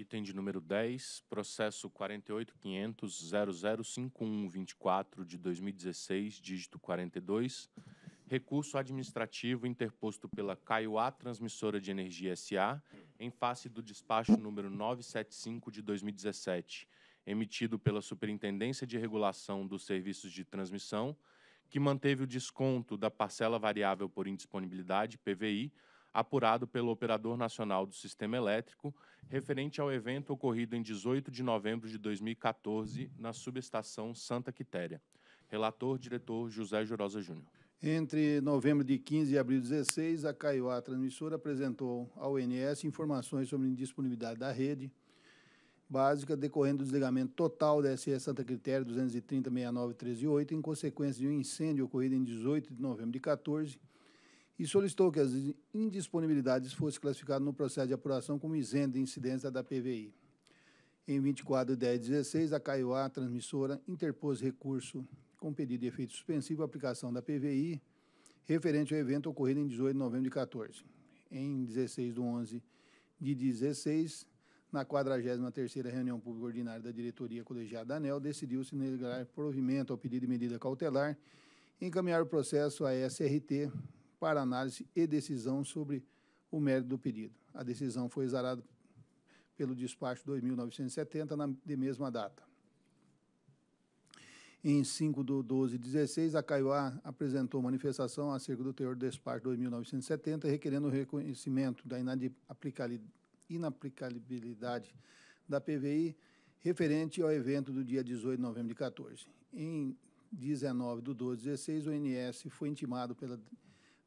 item de número 10, processo 48.500.005124 de 2016, dígito 42, recurso administrativo interposto pela Caiuá Transmissora de Energia SA, em face do despacho número 975 de 2017, emitido pela Superintendência de Regulação dos Serviços de Transmissão, que manteve o desconto da parcela variável por indisponibilidade, PVI, apurado pelo Operador Nacional do Sistema Elétrico, referente ao evento ocorrido em 18 de novembro de 2014, na subestação Santa Quitéria. Relator, diretor José Jurhosa Júnior. Entre novembro de 15 e abril de 16, a Caiuá Transmissora apresentou ao ANEEL informações sobre indisponibilidade da rede básica decorrendo do desligamento total da SE Santa Quitéria 230.69.13.8 em consequência de um incêndio ocorrido em 18 de novembro de 14, e solicitou que as indisponibilidades fossem classificadas no processo de apuração como isento de incidência da PVI. Em 24 de 10 de 16, a Caiuá Transmissora interpôs recurso com pedido de efeito suspensivo à aplicação da PVI referente ao evento ocorrido em 18 de novembro de 14. Em 16 de 11 de 16, na 43ª reunião pública ordinária da diretoria colegiada da ANEEL, decidiu-se negar provimento ao pedido de medida cautelar e encaminhar o processo à SRT para análise e decisão sobre o mérito do pedido. A decisão foi exarada pelo despacho 2.970, de mesma data. Em 5 de 12 de 16, a Caiuá apresentou manifestação acerca do teor do despacho 2.970, requerendo o reconhecimento da inaplicabilidade da PVI referente ao evento do dia 18 de novembro de 14. Em 19 de 12 de 16, o ANS foi intimado pela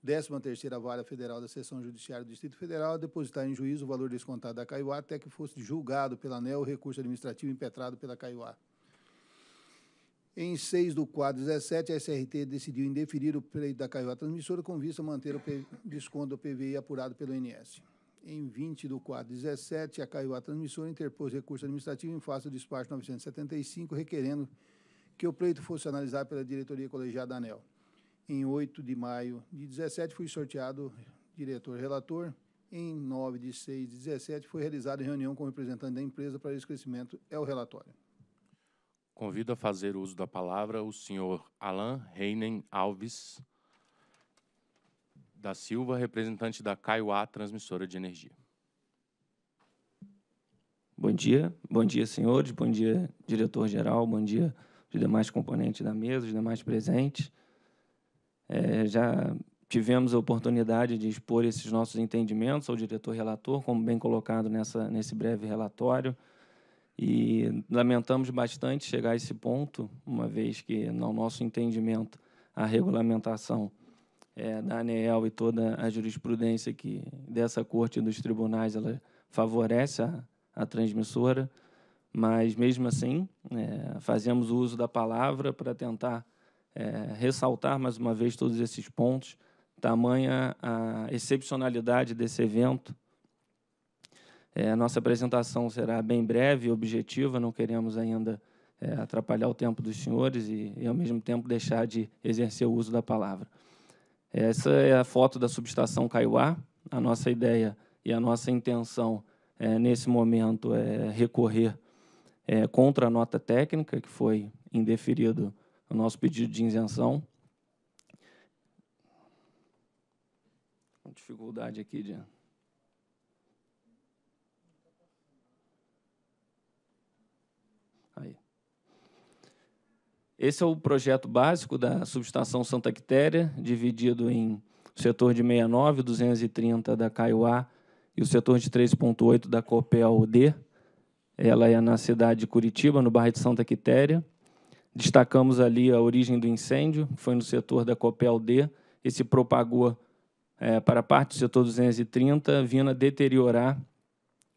13ª Vara Federal da Seção Judiciária do Distrito Federal a depositar em juízo o valor descontado da Caiuá até que fosse julgado pela ANEEL o recurso administrativo impetrado pela Caiuá. Em 6 de 4 de 17, a SRT decidiu indeferir o pleito da Caiuá Transmissora com vista a manter o desconto do PVI apurado pelo ANS. Em 20 de 4 de 17, a Caiuá Transmissora interpôs recurso administrativo em face do despacho 975, requerendo que o pleito fosse analisado pela diretoria colegiada da ANEEL. Em 8 de maio de 17, foi sorteado diretor-relator. Em 9 de 6 de 17, foi realizada reunião com o representante da empresa para esclarecimento. É o relatório. Convido a fazer uso da palavra o senhor Alan Reinen Alves da Silva, representante da Caiuá Transmissora de Energia. Bom dia, senhores, bom dia, diretor-geral, bom dia, os demais componentes da mesa, os demais presentes. Já tivemos a oportunidade de expor esses nossos entendimentos ao diretor-relator, como bem colocado nesse breve relatório, e lamentamos bastante chegar a esse ponto, uma vez que, no nosso entendimento, a regulamentação da ANEEL e toda a jurisprudência que dessa corte e dos tribunais ela favorece a transmissora, mas, mesmo assim, fazemos uso da palavra para tentar ressaltar mais uma vez todos esses pontos, tamanha a excepcionalidade desse evento. A nossa apresentação será bem breve e objetiva, não queremos ainda atrapalhar o tempo dos senhores e, ao mesmo tempo, deixar de exercer o uso da palavra. Essa é a foto da subestação Caiuá. A nossa ideia e a nossa intenção nesse momento é recorrer contra a nota técnica, que foi indeferido o nosso pedido de isenção. Com dificuldade aqui de... Aí. Esse é o projeto básico da subestação Santa Quitéria, dividido em setor de 69, 230 da Caiuá e o setor de 3.8 da COPEL D. Ela é na cidade de Curitiba, no bairro de Santa Quitéria. Destacamos ali a origem do incêndio, que foi no setor da COPEL D, e se propagou para parte do setor 230, vindo a deteriorar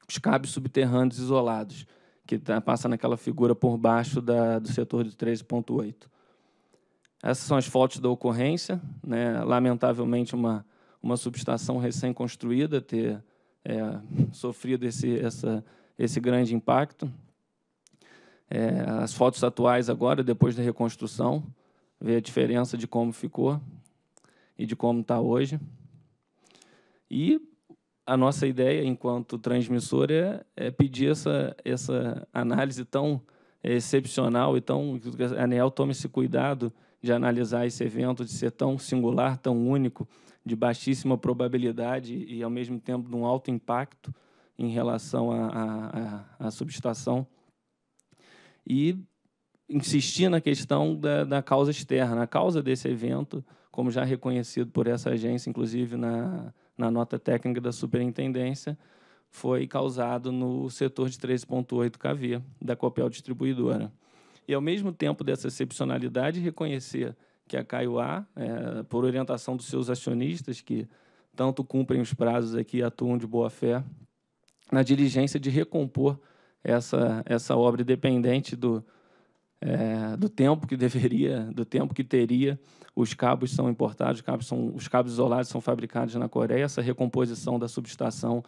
os cabos subterrâneos isolados, que passa naquela figura por baixo do setor de 13.8. Essas são as fotos da ocorrência, né? Lamentavelmente, uma subestação recém-construída ter sofrido esse grande impacto. As fotos atuais agora, depois da reconstrução, ver a diferença de como ficou e de como está hoje. E a nossa ideia, enquanto transmissora, é pedir essa análise tão excepcional e tão, que a ANEEL tome esse cuidado de analisar esse evento, de ser tão singular, tão único, de baixíssima probabilidade e, ao mesmo tempo, de um alto impacto em relação à subestação. E insistir na questão da causa externa. A causa desse evento, como já reconhecido por essa agência, inclusive na nota técnica da superintendência, foi causado no setor de 13,8 kV da COPEL distribuidora. E, ao mesmo tempo dessa excepcionalidade, reconhecer que a Caiuá, por orientação dos seus acionistas, que tanto cumprem os prazos aqui e atuam de boa-fé, na diligência de recompor essa obra independente do tempo que teria. Os cabos são importados, os cabos isolados são fabricados na Coreia. Essa recomposição da subestação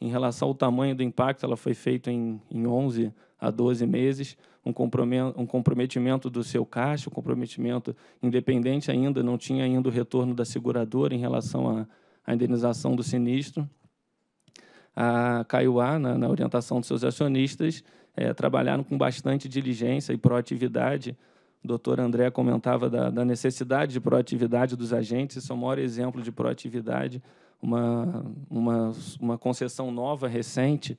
em relação ao tamanho do impacto, ela foi feita em 11 a 12 meses, um comprometimento do seu caixa, um comprometimento independente ainda, não tinha ainda o retorno da seguradora em relação à indenização do sinistro. A Caiuá, na orientação dos seus acionistas, trabalharam com bastante diligência e proatividade. O doutor André comentava da necessidade de proatividade dos agentes, isso é o maior exemplo de proatividade. Uma concessão nova, recente,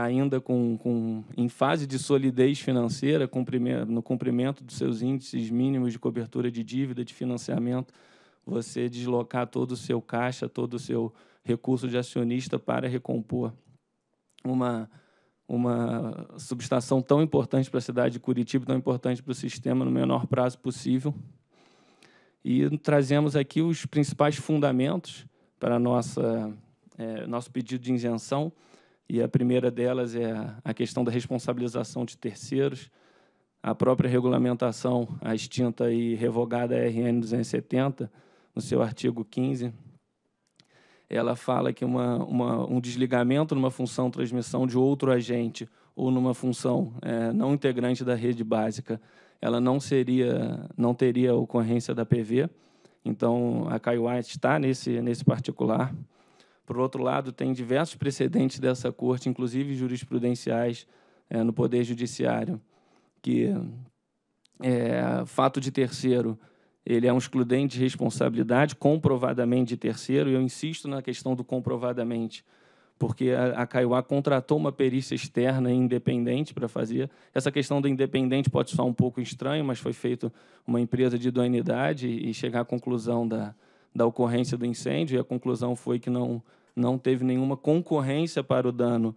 ainda em fase de solidez financeira, no cumprimento dos seus índices mínimos de cobertura de dívida, de financiamento, você deslocar todo o seu caixa, todo o seu recurso de acionista para recompor uma subestação tão importante para a cidade de Curitiba, tão importante para o sistema, no menor prazo possível. E trazemos aqui os principais fundamentos para nosso pedido de isenção, e a primeira delas é a questão da responsabilização de terceiros, a própria regulamentação, a extinta e revogada RN 270, no seu artigo 15, ela fala que um desligamento numa função transmissão de outro agente ou numa função não integrante da rede básica, ela não teria ocorrência da PV. Então, a Caiuá está nesse particular. Por outro lado, tem diversos precedentes dessa Corte, inclusive jurisprudenciais no Poder Judiciário, que fato de terceiro, ele é um excludente de responsabilidade, comprovadamente de terceiro, e eu insisto na questão do comprovadamente, porque a Caiuá contratou uma perícia externa e independente para fazer. Essa questão do independente pode soar um pouco estranho, mas foi feita uma empresa de idoneidade e chegar à conclusão da ocorrência do incêndio, e a conclusão foi que não teve nenhuma concorrência para o dano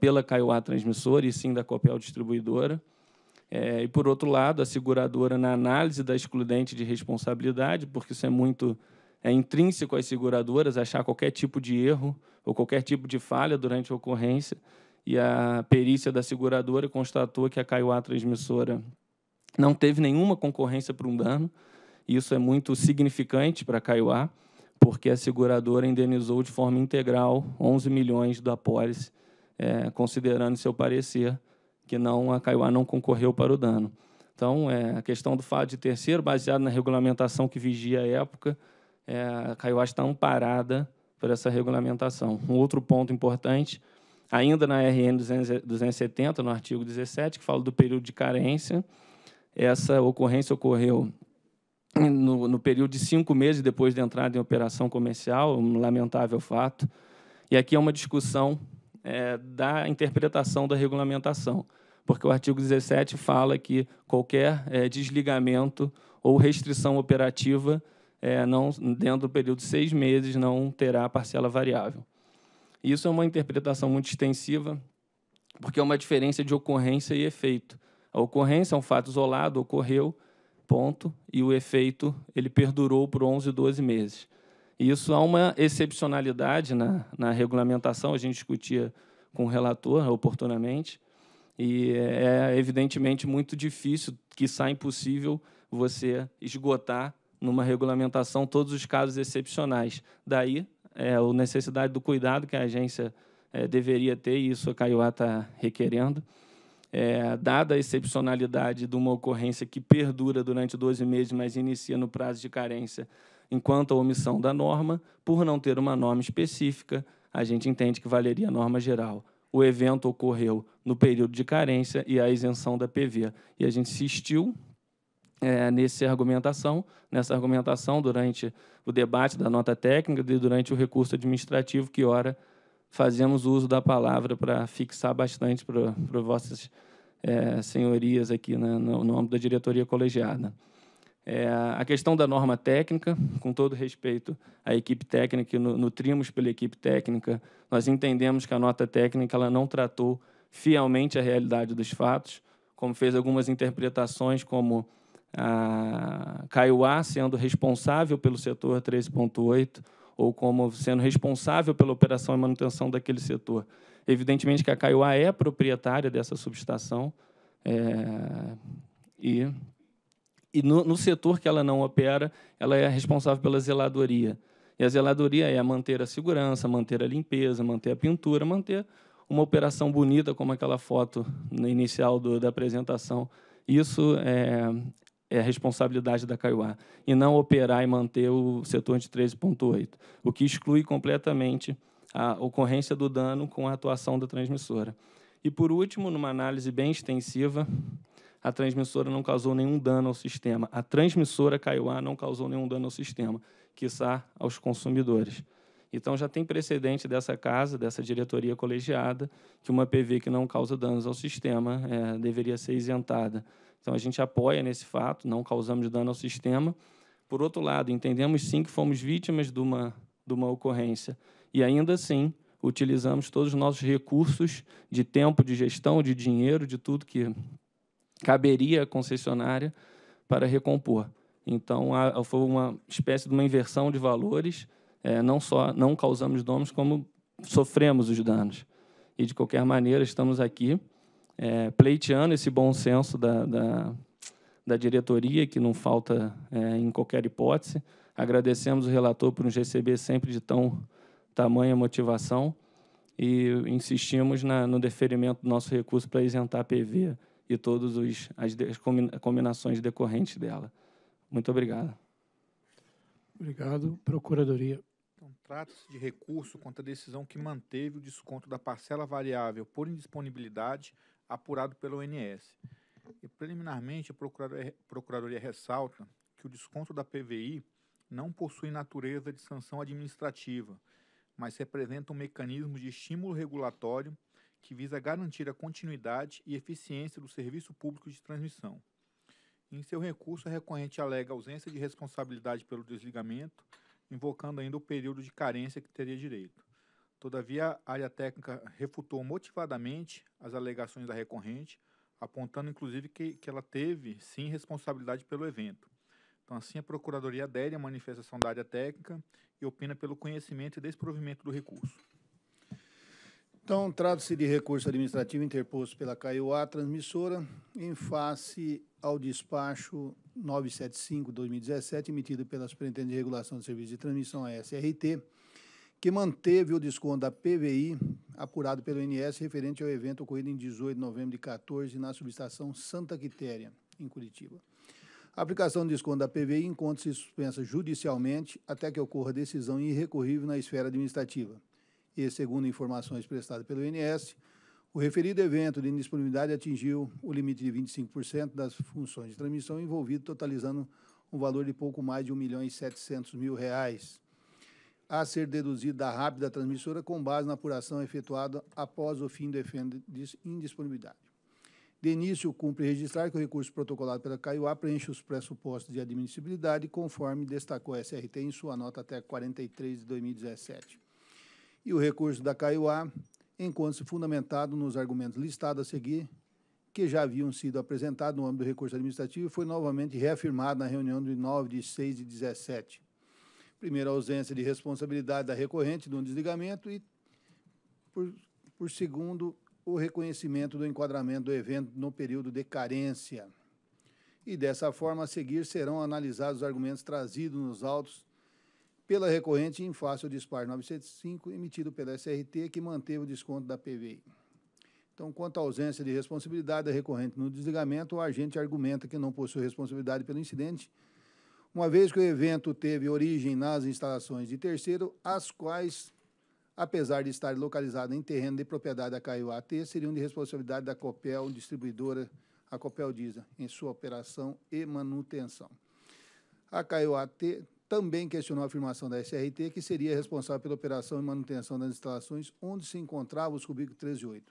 pela Caiuá Transmissora, e sim da COPEL Distribuidora. E, por outro lado, a seguradora, na análise da excludente de responsabilidade, porque isso é muito... É intrínseco às seguradoras achar qualquer tipo de erro ou qualquer tipo de falha durante a ocorrência, e a perícia da seguradora constatou que a Caiuá Transmissora não teve nenhuma concorrência para um dano. Isso é muito significante para a Caiuá, porque a seguradora indenizou de forma integral 11 milhões da apólice, considerando seu parecer que a Caiuá não concorreu para o dano. Então, a questão do fato de terceiro, baseado na regulamentação que vigia à época, a Caiuá está amparada por essa regulamentação. Um outro ponto importante, ainda na RN 270, no artigo 17, que fala do período de carência, essa ocorrência ocorreu no período de 5 meses depois da entrada em operação comercial, um lamentável fato. E aqui é uma discussão da interpretação da regulamentação, porque o artigo 17 fala que qualquer desligamento ou restrição operativa dentro do período de 6 meses, não terá parcela variável. Isso é uma interpretação muito extensiva, porque é uma diferença de ocorrência e efeito. A ocorrência é um fato isolado, ocorreu, ponto, e o efeito ele perdurou por 11, 12 meses. Isso há uma excepcionalidade na regulamentação, a gente discutia com o relator oportunamente, e é evidentemente muito difícil, quiçá impossível, você esgotar numa regulamentação todos os casos excepcionais. Daí, a necessidade do cuidado que a agência deveria ter, e isso a Caiuá está requerendo. Dada a excepcionalidade de uma ocorrência que perdura durante 12 meses, mas inicia no prazo de carência, enquanto a omissão da norma, por não ter uma norma específica, a gente entende que valeria a norma geral. O evento ocorreu no período de carência e a isenção da PV. E a gente insistiu nessa argumentação durante o debate da nota técnica e durante o recurso administrativo, que, ora, fazemos uso da palavra para fixar bastante para vossas senhorias aqui, né, no âmbito da diretoria colegiada. A questão da norma técnica, com todo respeito à equipe técnica, e nutrimos pela equipe técnica, nós entendemos que a nota técnica ela não tratou fielmente a realidade dos fatos, como fez algumas interpretações, como a Caiuá sendo responsável pelo setor 13.8, ou como sendo responsável pela operação e manutenção daquele setor. Evidentemente que a Caiuá é proprietária dessa subestação, e no setor que ela não opera, ela é responsável pela zeladoria. E a zeladoria é manter a segurança, manter a limpeza, manter a pintura, manter uma operação bonita, como aquela foto no inicial da apresentação. Isso é a responsabilidade da Caiuá, e não operar e manter o setor de 13.8, o que exclui completamente a ocorrência do dano com a atuação da transmissora. E, por último, numa análise bem extensiva, a transmissora não causou nenhum dano ao sistema. A transmissora Caiuá não causou nenhum dano ao sistema, quiçá aos consumidores. Então, já tem precedente dessa casa, dessa diretoria colegiada, que uma PV que não causa danos ao sistema deveria ser isentada. Então, a gente apoia nesse fato, não causamos dano ao sistema. Por outro lado, entendemos, sim, que fomos vítimas de uma ocorrência. E, ainda assim, utilizamos todos os nossos recursos de tempo, de gestão, de dinheiro, de tudo que caberia à concessionária para recompor. Então, foi uma espécie de uma inversão de valores. Não só não causamos danos, como sofremos os danos. E, de qualquer maneira, estamos aqui pleiteando esse bom senso da diretoria, que não falta em qualquer hipótese. Agradecemos o relator por nos receber sempre de tamanha motivação e insistimos no deferimento do nosso recurso para isentar a PV e todas as combinações decorrentes dela. Muito obrigado. Obrigado. Procuradoria. Então, trata-se de recurso contra a decisão que manteve o desconto da parcela variável por indisponibilidade apurado pelo ONS. E, preliminarmente, a Procuradoria ressalta que o desconto da PVI não possui natureza de sanção administrativa, mas representa um mecanismo de estímulo regulatório que visa garantir a continuidade e eficiência do serviço público de transmissão. Em seu recurso, a recorrente alega ausência de responsabilidade pelo desligamento, invocando ainda o período de carência que teria direito. Todavia, a área técnica refutou motivadamente as alegações da recorrente, apontando, inclusive, que ela teve, sim, responsabilidade pelo evento. Então, assim, a Procuradoria adere à manifestação da área técnica e opina pelo conhecimento e desprovimento do recurso. Então, trata-se de recurso administrativo interposto pela Caiuá Transmissora em face ao despacho 975/2017, emitido pela Superintendência de Regulação dos Serviços de Transmissão, a SRT, que manteve o desconto da PVI apurado pelo INS referente ao evento ocorrido em 18 de novembro de 2014 na subestação Santa Quitéria, em Curitiba. A aplicação do desconto da PVI encontra-se suspensa judicialmente até que ocorra decisão irrecorrível na esfera administrativa. E, segundo informações prestadas pelo INS, o referido evento de indisponibilidade atingiu o limite de 25% das funções de transmissão envolvido, totalizando um valor de pouco mais de R$ 1.700.000, a ser deduzido da rápida transmissora com base na apuração efetuada após o fim do evento de indisponibilidade. De início, cumpre registrar que o recurso protocolado pela Caiuá preenche os pressupostos de admissibilidade, conforme destacou a SRT em sua nota até 43 de 2017. E o recurso da Caiuá encontra-se fundamentado nos argumentos listados a seguir, que já haviam sido apresentados no âmbito do recurso administrativo e foi novamente reafirmado na reunião de 9 de 6 de 17. Primeiro, a ausência de responsabilidade da recorrente no desligamento e, por segundo, o reconhecimento do enquadramento do evento no período de carência. E, dessa forma, a seguir serão analisados os argumentos trazidos nos autos pela recorrente em face ao despacho 975, emitido pela SRT, que manteve o desconto da PVI. Então, quanto à ausência de responsabilidade da recorrente no desligamento, o agente argumenta que não possui responsabilidade pelo incidente, uma vez que o evento teve origem nas instalações de terceiro, as quais apesar de estar localizado em terreno de propriedade da Caiuá, seriam de responsabilidade da COPEL distribuidora, a COPEL Disa, em sua operação e manutenção. A Caiuá também questionou a afirmação da SRT que seria responsável pela operação e manutenção das instalações onde se encontravam os cubículos 13.8,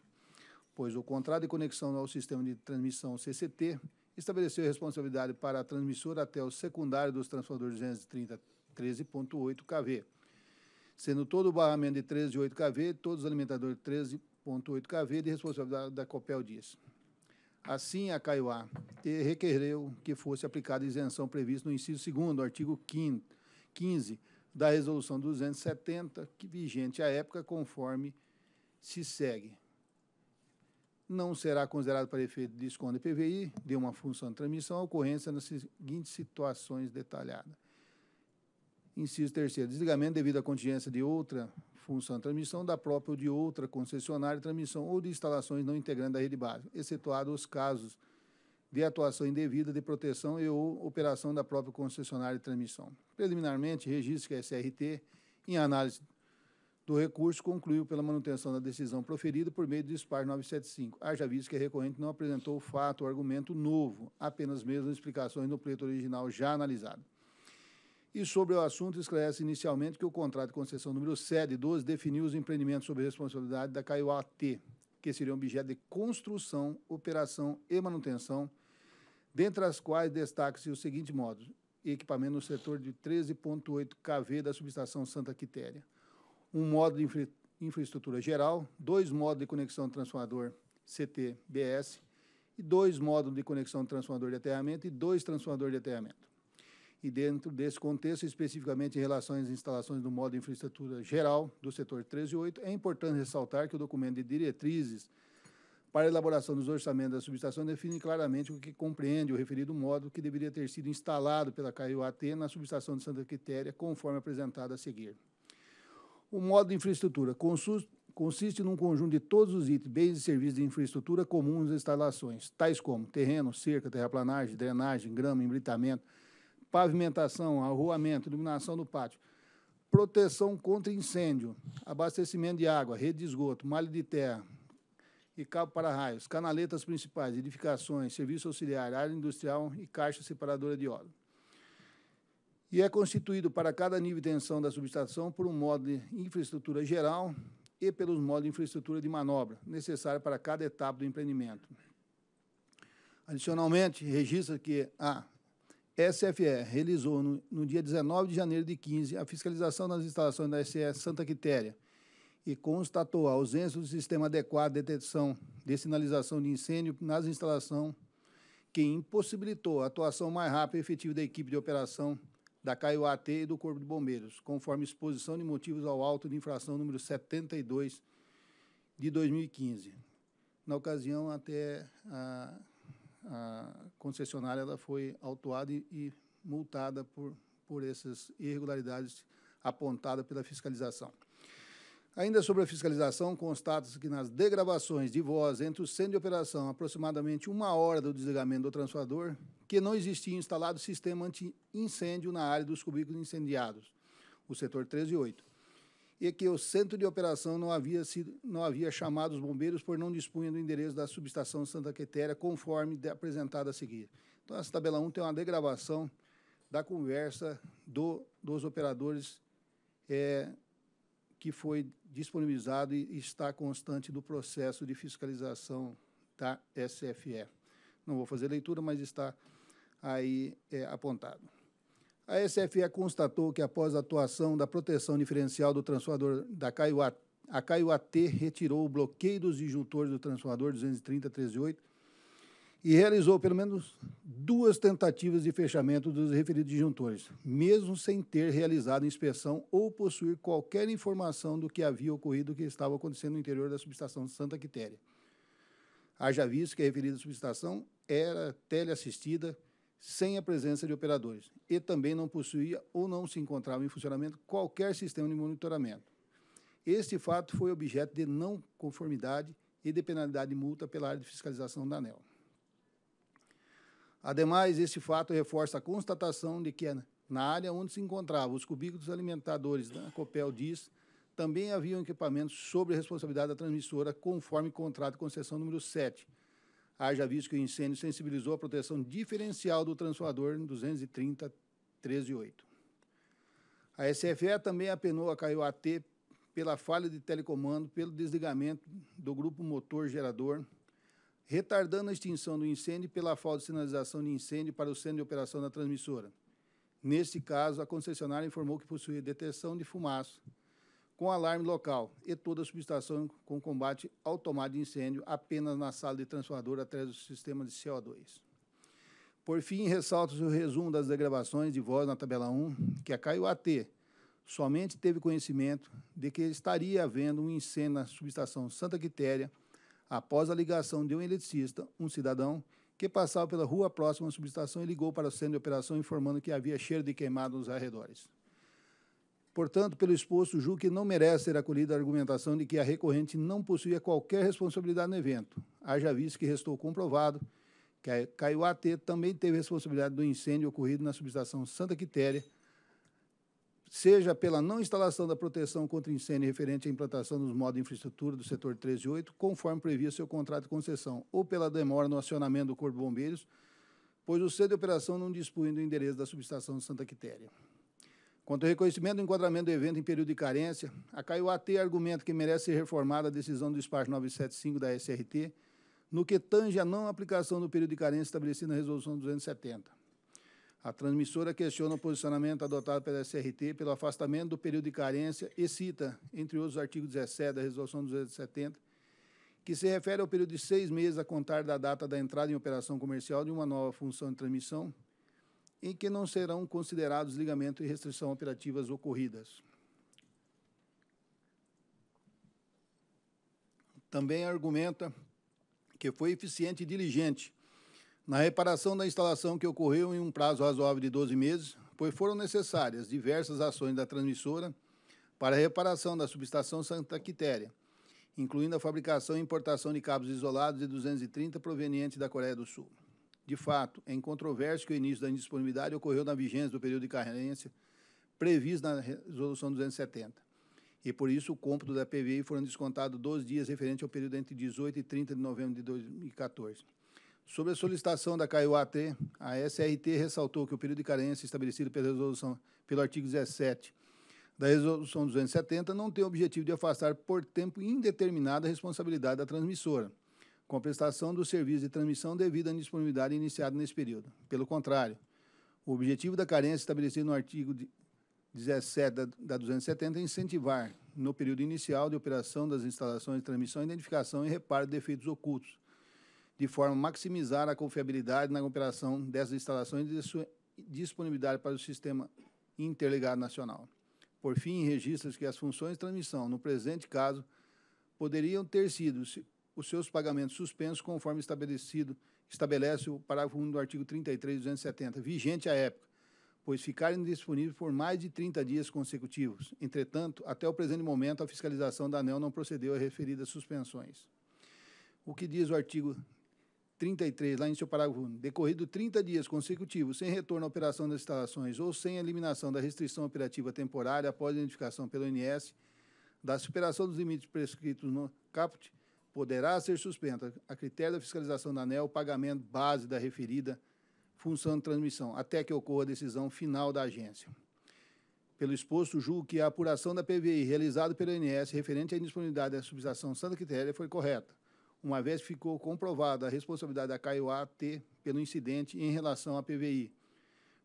pois o contrato de conexão ao sistema de transmissão CCT estabeleceu responsabilidade para a transmissora até o secundário dos transformadores 230 13.8 kV, sendo todo o barramento de 13.8 kV, todos os alimentadores 13.8 kV de responsabilidade da COPEL Dias. Assim, a Caiuá requereu que fosse aplicada a isenção prevista no inciso 2º do artigo 15 da Resolução 270, que vigente à época, conforme se segue. Não será considerado para efeito de desconto de PVI de uma função de transmissão a ocorrência nas seguintes situações detalhadas. Inciso 3º, desligamento devido à contingência de outra função de transmissão da própria ou de outra concessionária de transmissão ou de instalações não integrantes da rede básica, excetuado os casos de atuação indevida de proteção e ou operação da própria concessionária de transmissão. Preliminarmente, registro que a SRT, em análise do recurso, concluiu pela manutenção da decisão proferida por meio do despacho 975, haja visto que a recorrente não apresentou fato ou argumento novo, apenas mesmo explicações no pleito original já analisado. E sobre o assunto, esclarece inicialmente que o contrato de concessão número 7/12 definiu os empreendimentos sob responsabilidade da Caiuá que seriam objeto de construção, operação e manutenção, dentre as quais destaca-se os seguintes modos: equipamento no setor de 13.8 kV da subestação Santa Quitéria, um módulo de infraestrutura geral, dois módulos de conexão de transformador CTBS e dois módulos de conexão de transformador de aterramento e dois transformadores de aterramento. E dentro desse contexto, especificamente em relação às instalações do modo de infraestrutura geral do setor 13.8, é importante ressaltar que o documento de diretrizes para a elaboração dos orçamentos da subestação define claramente o que compreende o referido modo que deveria ter sido instalado pela Caiuá na subestação de Santa Quitéria, conforme apresentado a seguir. O modo de infraestrutura consiste num conjunto de todos os itens, bens e serviços de infraestrutura comuns às instalações, tais como terreno, cerca, terraplanagem, drenagem, grama, embretamento, pavimentação, arruamento, iluminação do pátio, proteção contra incêndio, abastecimento de água, rede de esgoto, malha de terra e cabo para raios, canaletas principais, edificações, serviço auxiliar, área industrial e caixa separadora de óleo. E é constituído para cada nível de tensão da subestação por um módulo de infraestrutura geral e pelos módulos de infraestrutura de manobra, necessário para cada etapa do empreendimento. Adicionalmente, registra que a SFE realizou, no dia 19 de janeiro de 15, a fiscalização das instalações da SE Santa Quitéria e constatou a ausência do sistema adequado de detecção de sinalização de incêndio nas instalações, que impossibilitou a atuação mais rápida e efetiva da equipe de operação da Caiuá e do Corpo de Bombeiros, conforme exposição de motivos ao auto de infração número 72 de 2015. Na ocasião, até a concessionária ela foi autuada e multada por essas irregularidades apontadas pela fiscalização. Ainda sobre a fiscalização, constata-se que nas degravações de voz entre o centro de operação, aproximadamente uma hora do desligamento do transformador, que não existia instalado sistema anti-incêndio na área dos cubículos incendiados, o setor 13.8, e que o centro de operação não havia chamado os bombeiros por não dispunha do endereço da subestação Santa Quitéria, conforme apresentado a seguir. Então, essa tabela 1 tem uma degravação da conversa dos operadores que foi disponibilizado e está constante do processo de fiscalização da SFE. Não vou fazer leitura, mas está aí apontado. A SFE constatou que, após a atuação da proteção diferencial do transformador da Caiuá, a Caiuá retirou o bloqueio dos disjuntores do transformador 230-13.8 e realizou pelo menos duas tentativas de fechamento dos referidos disjuntores, mesmo sem ter realizado inspeção ou possuir qualquer informação do que havia ocorrido, que estava acontecendo no interior da subestação Santa Quitéria. Haja visto que a referida subestação era teleassistida, sem a presença de operadores, e também não possuía ou não se encontrava em funcionamento qualquer sistema de monitoramento. Este fato foi objeto de não conformidade e de penalidade de multa pela área de fiscalização da ANEEL. Ademais, este fato reforça a constatação de que, na área onde se encontravam os cubículos alimentadores da COPEL Dias, também haviam equipamentos sobre a responsabilidade da transmissora, conforme contrato de concessão número 7. Haja visto que o incêndio sensibilizou a proteção diferencial do transformador em 230.13.8. A SFE também apenou a Caiuá T pela falha de telecomando, pelo desligamento do grupo motor-gerador, retardando a extinção do incêndio e pela falta de sinalização de incêndio para o centro de operação da transmissora. Neste caso, a concessionária informou que possuía detecção de fumaça com alarme local e toda a subestação com combate automático de incêndio apenas na sala de transformador atrás do sistema de CO2. Por fim, ressalta-se o resumo das degravações de voz na tabela 1, que a Caiuá T somente teve conhecimento de que estaria havendo um incêndio na subestação Santa Quitéria após a ligação de um eletricista, um cidadão, que passava pela rua próxima à subestação e ligou para o centro de operação informando que havia cheiro de queimado nos arredores. Portanto, pelo exposto, julgo que não merece ser acolhida a argumentação de que a recorrente não possuía qualquer responsabilidade no evento, haja visto que restou comprovado que a Caiuá T também teve responsabilidade do incêndio ocorrido na subestação Santa Quitéria, seja pela não instalação da proteção contra incêndio referente à implantação dos modos de infraestrutura do setor 13.8, conforme previa seu contrato de concessão, ou pela demora no acionamento do Corpo de Bombeiros, pois o centro de operação não dispunha do endereço da subestação Santa Quitéria. Quanto ao reconhecimento do enquadramento do evento em período de carência, a Caiuá T argumenta que merece ser reformada a decisão do despacho 975 da SRT, no que tange a não aplicação do período de carência estabelecido na Resolução 270. A transmissora questiona o posicionamento adotado pela SRT pelo afastamento do período de carência e cita, entre outros, o artigo 17 da Resolução 270, que se refere ao período de 6 meses a contar da data da entrada em operação comercial de uma nova função de transmissão, em que não serão considerados ligamento e restrição operativas ocorridas. Também argumenta que foi eficiente e diligente na reparação da instalação que ocorreu em um prazo razoável de 12 meses, pois foram necessárias diversas ações da transmissora para a reparação da subestação Santa Quitéria, incluindo a fabricação e importação de cabos isolados de 230 provenientes da Coreia do Sul. De fato, é incontroverso que o início da indisponibilidade ocorreu na vigência do período de carência previsto na Resolução 270, e por isso o cômputo da PVI foram descontados 12 dias referente ao período entre 18 e 30 de novembro de 2014. Sobre a solicitação da Caiuá T, a SRT ressaltou que o período de carência estabelecido pela resolução, pelo artigo 17 da Resolução 270 não tem o objetivo de afastar por tempo indeterminado a responsabilidade da transmissora, com a prestação do serviço de transmissão devido à indisponibilidade iniciada nesse período. Pelo contrário, o objetivo da carência estabelecido no artigo 17 da 270 é incentivar, no período inicial de operação das instalações de transmissão, identificação e reparo de defeitos ocultos, de forma a maximizar a confiabilidade na operação dessas instalações e de sua disponibilidade para o Sistema Interligado Nacional. Por fim, registra-se que as funções de transmissão, no presente caso, poderiam ter sido os seus pagamentos suspensos conforme estabelece o parágrafo 1 do artigo 33 270, vigente à época, pois ficarem disponíveis por mais de 30 dias consecutivos. Entretanto, até o presente momento, a fiscalização da ANEEL não procedeu a referidas suspensões. O que diz o artigo 33, lá em seu parágrafo 1, decorrido 30 dias consecutivos sem retorno à operação das instalações ou sem eliminação da restrição operativa temporária após a identificação pelo ONS da superação dos limites prescritos no caput, poderá ser suspensa, a critério da fiscalização da ANEEL, o pagamento base da referida função de transmissão, até que ocorra a decisão final da agência. Pelo exposto, julgo que a apuração da PVI realizada pelo ONS referente à indisponibilidade da subestação Santa Quitéria foi correta, uma vez que ficou comprovada a responsabilidade da Caiuá T pelo incidente em relação à PVI.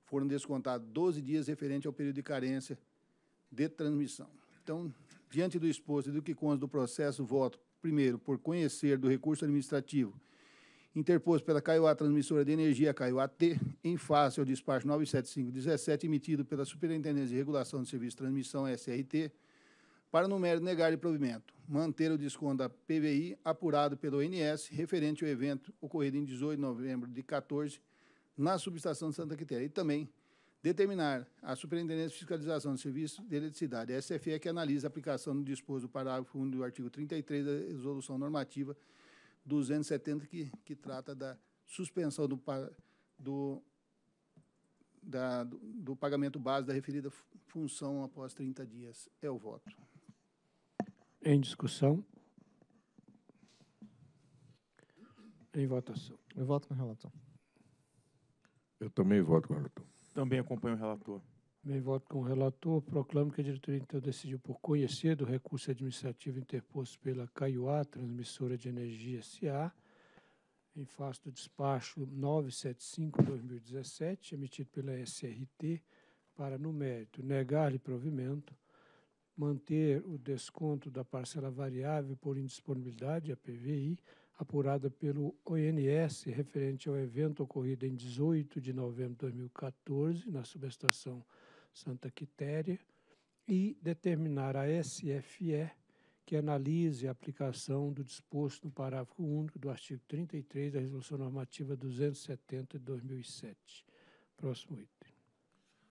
Foram descontados 12 dias referente ao período de carência de transmissão. Então, diante do exposto e do que consta do processo, voto primeiro, por conhecer do recurso administrativo interposto pela Caiuá Transmissora de Energia, Caiuá T, em face ao despacho 97517, emitido pela Superintendência de Regulação dos Serviços de Transmissão, SRT, para no mérito negar de provimento, manter o desconto da PVI apurado pelo ONS referente ao evento ocorrido em 18 de novembro de 14, na subestação de Santa Quitéria, e também determinar a Superintendência de Fiscalização do Serviço de Eletricidade, a SFE, que analisa a aplicação do disposto do parágrafo 1 do artigo 33 da Resolução Normativa 270, que trata da suspensão do pagamento base da referida função após 30 dias. É o voto. Em discussão? Em votação? Eu voto com o relator. Eu também voto com o relator. Também acompanho o relator. Também voto com o relator. Proclamo que a diretoria, então, decidiu por conhecer do recurso administrativo interposto pela Caiuá Transmissora de Energia SA, em face do despacho 975/2017, emitido pela SRT, para, no mérito, negar-lhe provimento, manter o desconto da parcela variável por indisponibilidade, a PVI, apurada pelo ONS, referente ao evento ocorrido em 18 de novembro de 2014, na subestação Santa Quitéria, e determinar à SFE que analise a aplicação do disposto no parágrafo único do artigo 33 da Resolução Normativa 270 de 2007. Próximo item.